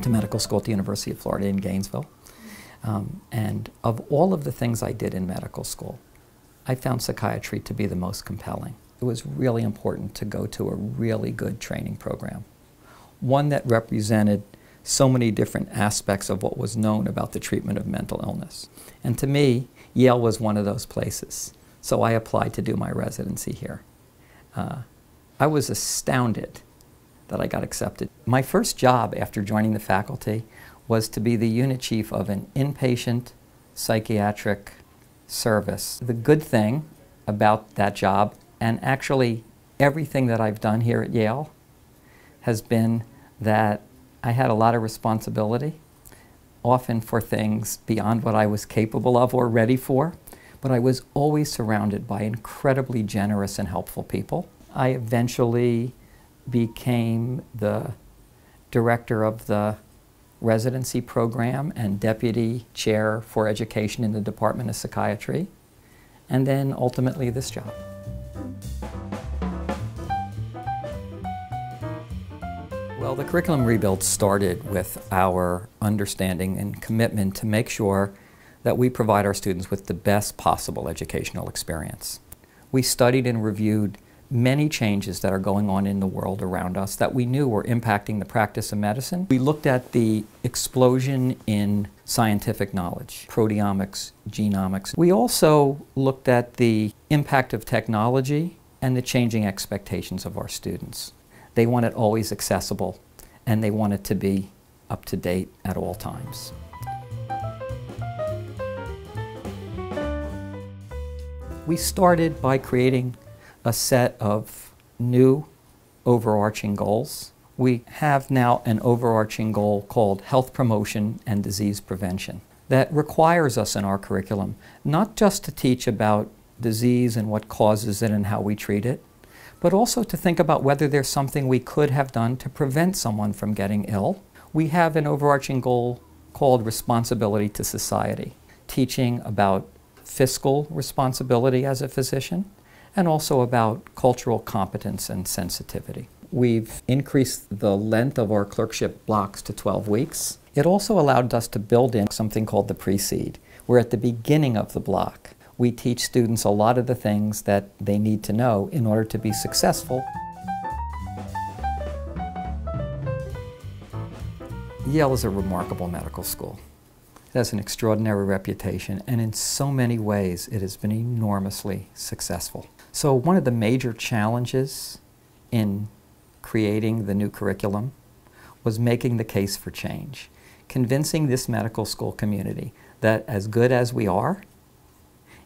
went to medical school at the University of Florida in Gainesville. And of all of the things I did in medical school, I found psychiatry to be the most compelling. It was really important to go to a really good training program, one that represented so many different aspects of what was known about the treatment of mental illness. And to me, Yale was one of those places. So I applied to do my residency here. I was astounded that I got accepted. My first job after joining the faculty was to be the unit chief of an inpatient psychiatric service. The good thing about that job, and actually everything that I've done here at Yale, has been that I had a lot of responsibility, often for things beyond what I was capable of or ready for, but I was always surrounded by incredibly generous and helpful people. I eventually became the director of the residency program and deputy chair for education in the Department of Psychiatry, and then ultimately this job. Well, the curriculum rebuild started with our understanding and commitment to make sure that we provide our students with the best possible educational experience. We studied and reviewed many changes that are going on in the world around us that we knew were impacting the practice of medicine. We looked at the explosion in scientific knowledge, proteomics, genomics. We also looked at the impact of technology and the changing expectations of our students. They want it always accessible, and they want it to be up to date at all times. We started by creating a set of new overarching goals. We have now an overarching goal called health promotion and disease prevention that requires us in our curriculum not just to teach about disease and what causes it and how we treat it, but also to think about whether there's something we could have done to prevent someone from getting ill. We have an overarching goal called responsibility to society, teaching about fiscal responsibility as a physician, and also about cultural competence and sensitivity. We've increased the length of our clerkship blocks to 12 weeks. It also allowed us to build in something called the pre-seed, where at the beginning of the block, we teach students a lot of the things that they need to know in order to be successful. Yale is a remarkable medical school. It has an extraordinary reputation, and in so many ways it has been enormously successful. So one of the major challenges in creating the new curriculum was making the case for change, convincing this medical school community that as good as we are,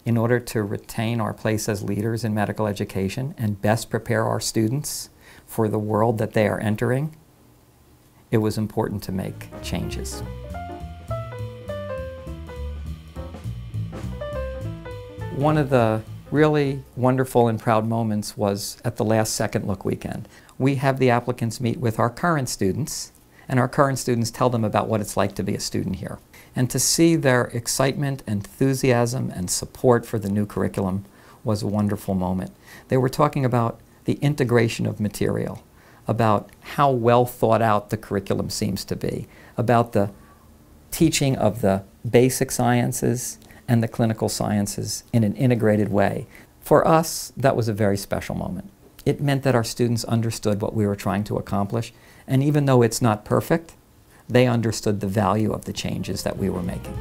in order to retain our place as leaders in medical education and best prepare our students for the world that they are entering, it was important to make changes. One of the really wonderful and proud moments was at the last Second Look weekend. We have the applicants meet with our current students, and our current students tell them about what it's like to be a student here. And to see their excitement, enthusiasm, and support for the new curriculum was a wonderful moment. They were talking about the integration of material, about how well thought out the curriculum seems to be, about the teaching of the basic sciences and the clinical sciences in an integrated way. For us, that was a very special moment. It meant that our students understood what we were trying to accomplish, and even though it's not perfect, they understood the value of the changes that we were making.